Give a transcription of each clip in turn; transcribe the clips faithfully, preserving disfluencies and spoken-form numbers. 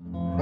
Thank you.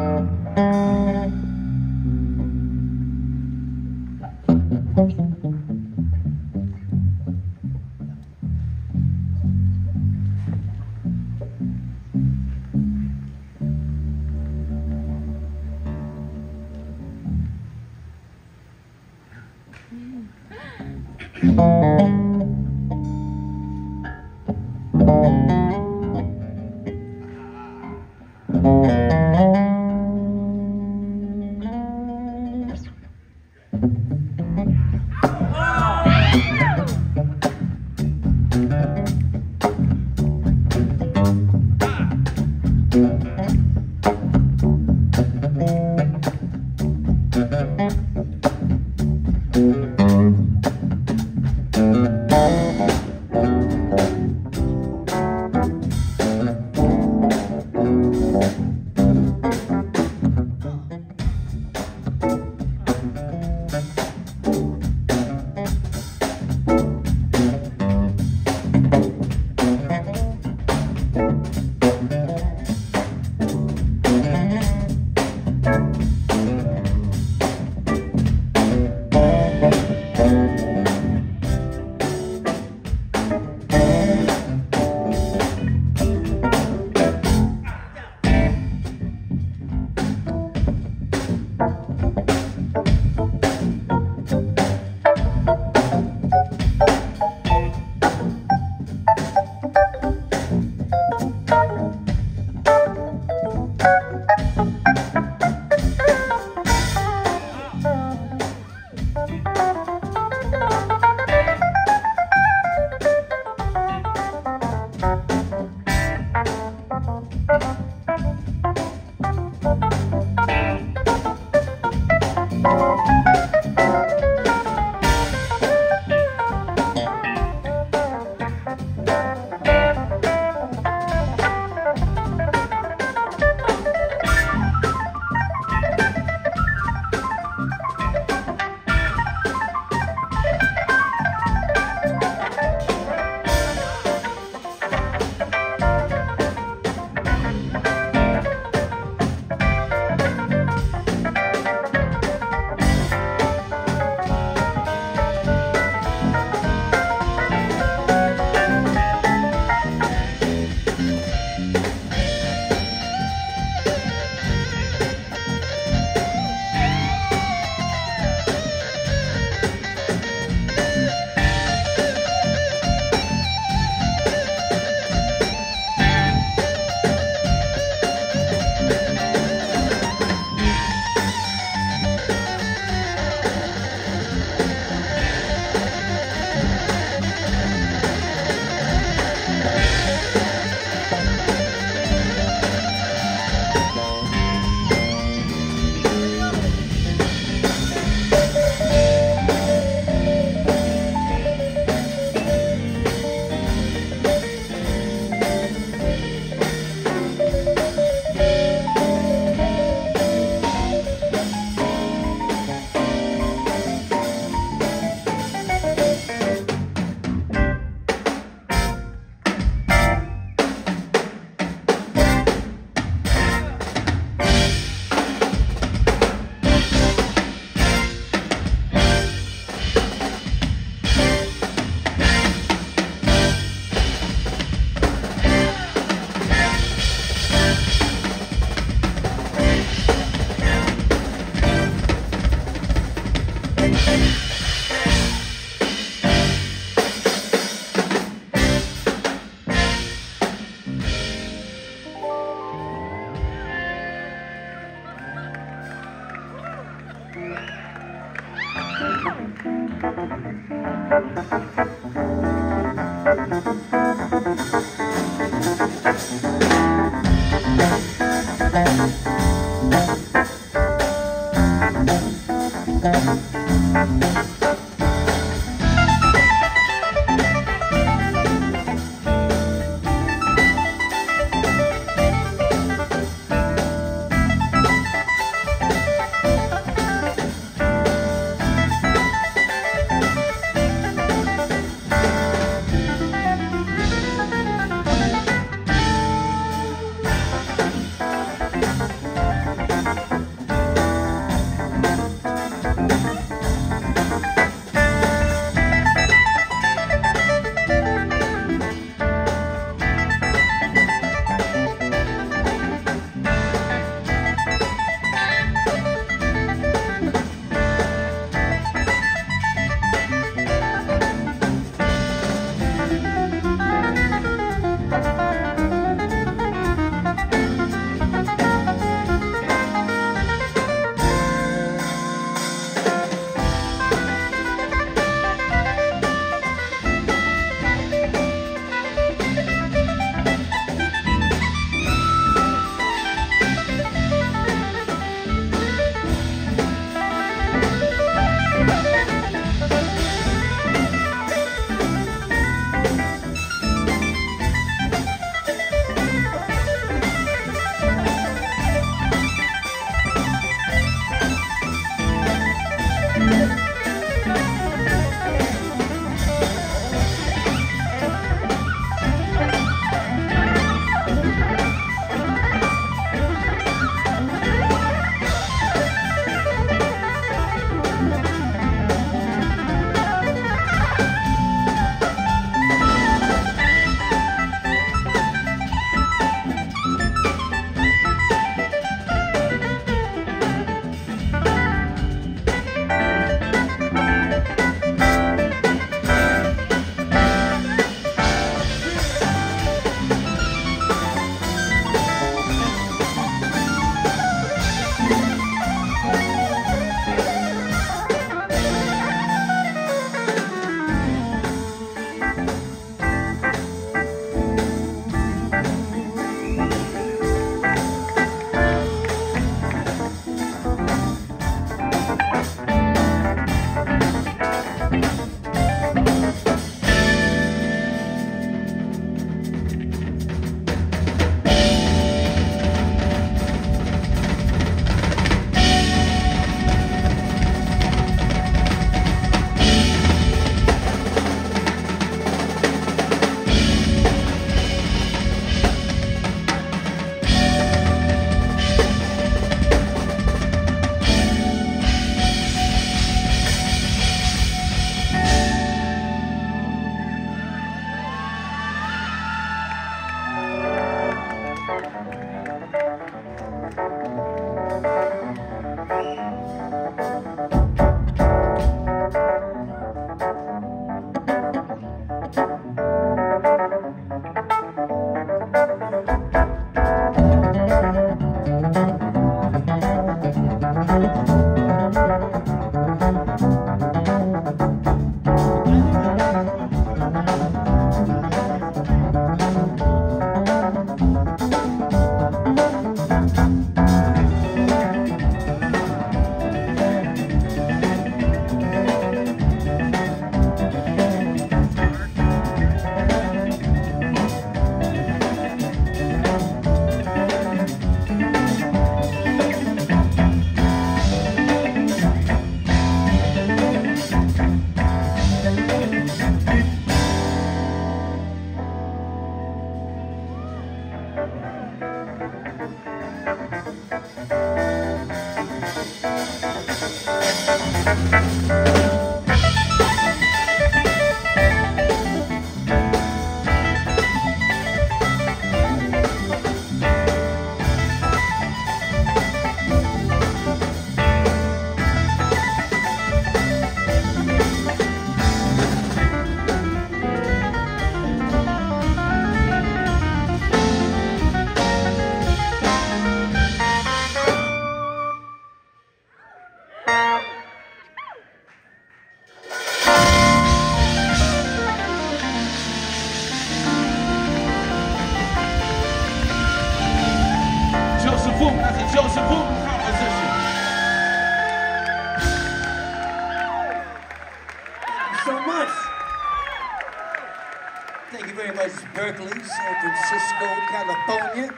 Wooten. That's a Joseph Wooten composition. Thank you so much. Thank you very much, Berkeley, San Francisco, California.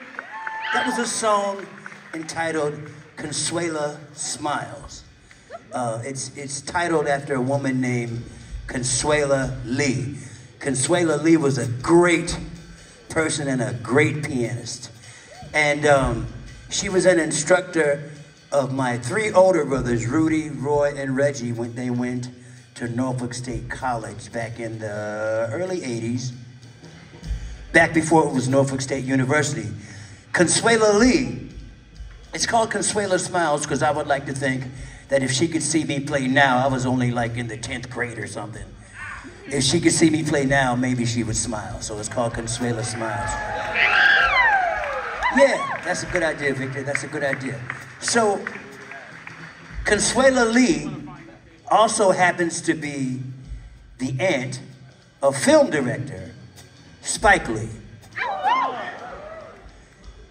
That was a song entitled Consuela Smiles. Uh, it's, it's titled after a woman named Consuela Lee. Consuela Lee was a great person and a great pianist. And um, she was an instructor of my three older brothers, Rudy, Roy, and Reggie, when they went to Norfolk State College back in the early eighties, back before it was Norfolk State University. Consuela Lee, it's called Consuela Smiles because I would like to think that if she could see me play now, I was only like in the tenth grade or something. If she could see me play now, maybe she would smile. So it's called Consuela Smiles. Yeah, that's a good idea, Victor. That's a good idea. So Consuela Lee also happens to be the aunt of film director Spike Lee.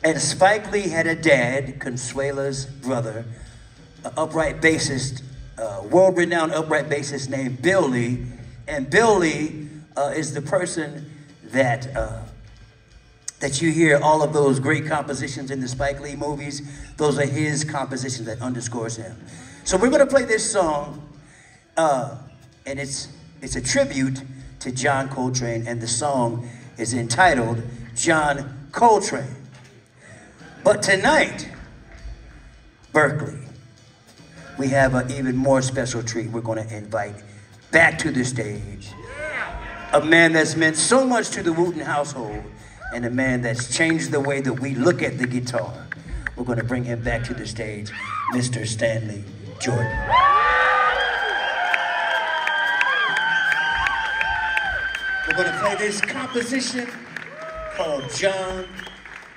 And Spike Lee had a dad, Consuela's brother, an upright bassist, uh, world-renowned upright bassist named Bill Lee. And Bill Lee uh, is the person that, uh, that you hear all of those great compositions in the Spike Lee movies. Those are his compositions that underscores him. So we're gonna play this song, uh, and it's, it's a tribute to John Coltrane, and the song is entitled John Coltrane. But tonight, Berkeley, we have an even more special treat. We're gonna invite back to the stage a man that's meant so much to the Wooten household, and a man that's changed the way that we look at the guitar. We're gonna bring him back to the stage, Mister Stanley Jordan. We're gonna play this composition called John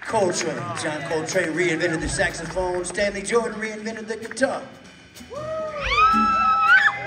Coltrane. John Coltrane reinvented the saxophone. Stanley Jordan reinvented the guitar. Thank you.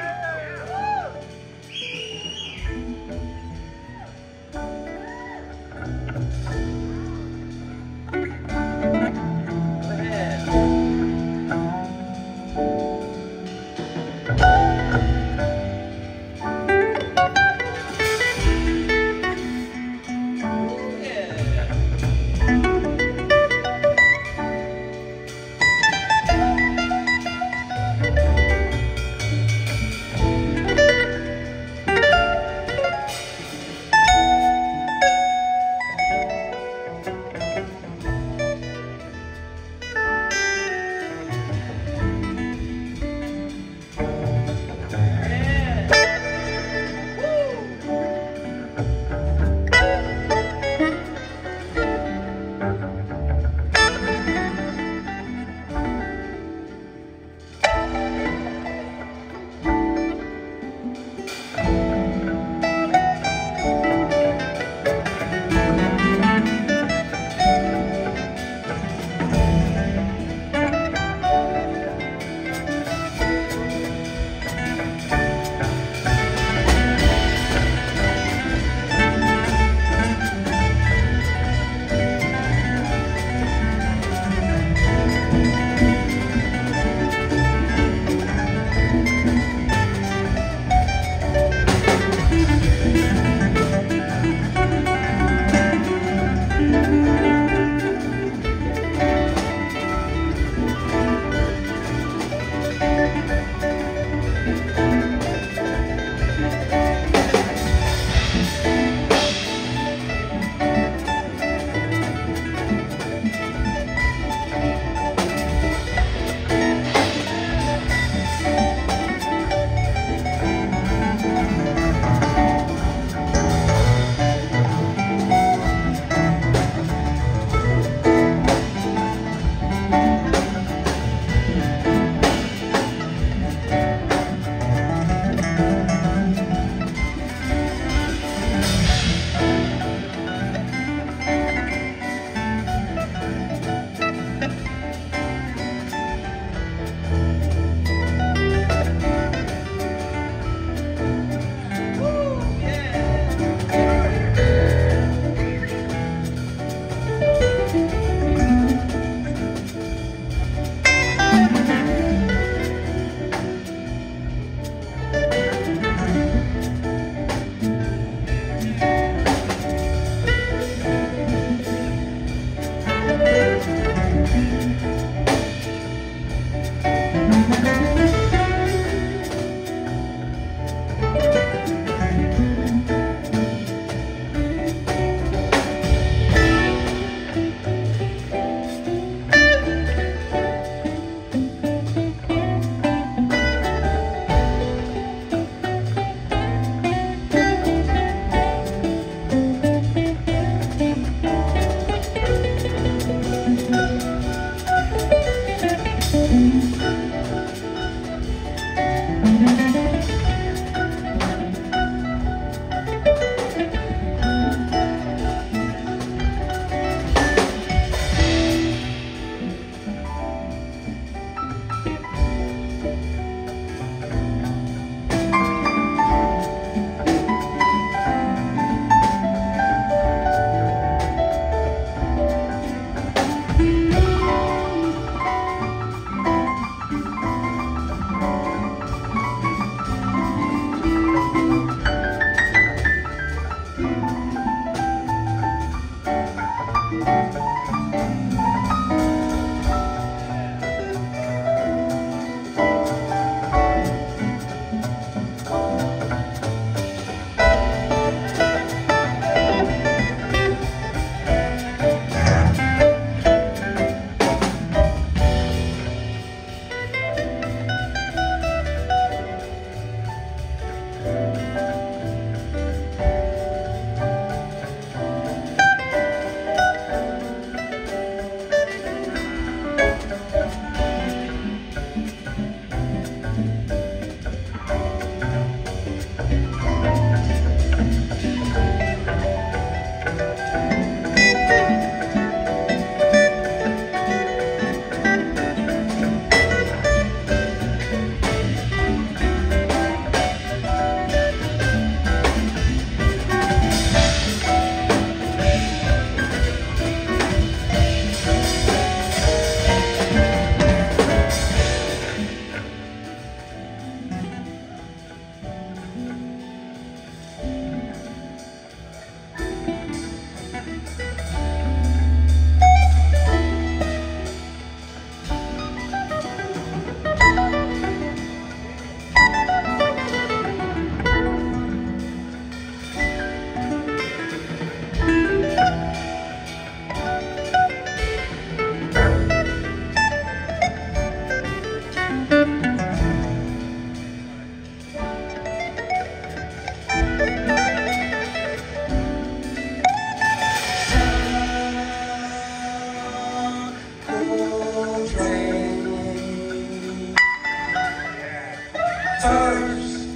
first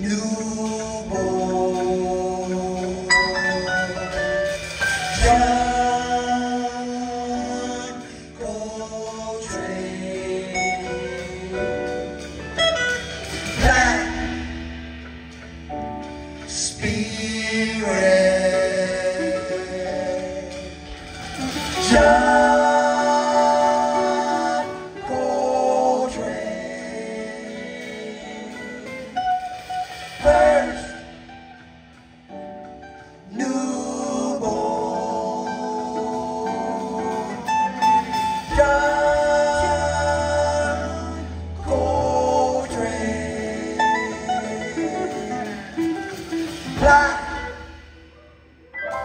newborn. John Coltrane, Black Spirit, John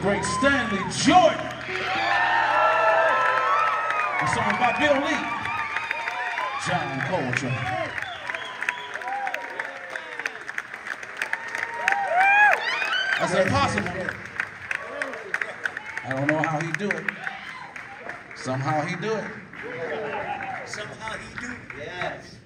great Stanley Jordan. A song by Bill Lee, John Coltrane. That's impossible. I don't know how he do it. Somehow he do it. Somehow he do it. Yes.